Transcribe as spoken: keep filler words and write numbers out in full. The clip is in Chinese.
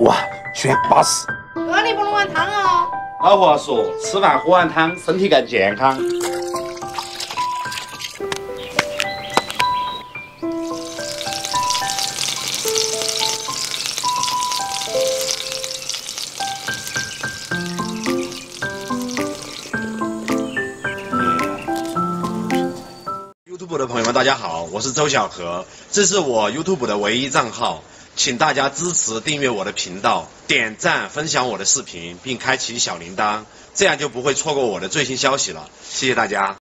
哇，全巴适。哥，你不能碗汤哦。老话说，吃饭喝碗汤，身体更健康。YouTube 的朋友们，大家好，我是周小河，这是我 YouTube 的唯一账号。 请大家支持订阅我的频道，点赞分享我的视频，并开启小铃铛，这样就不会错过我的最新消息了。谢谢大家。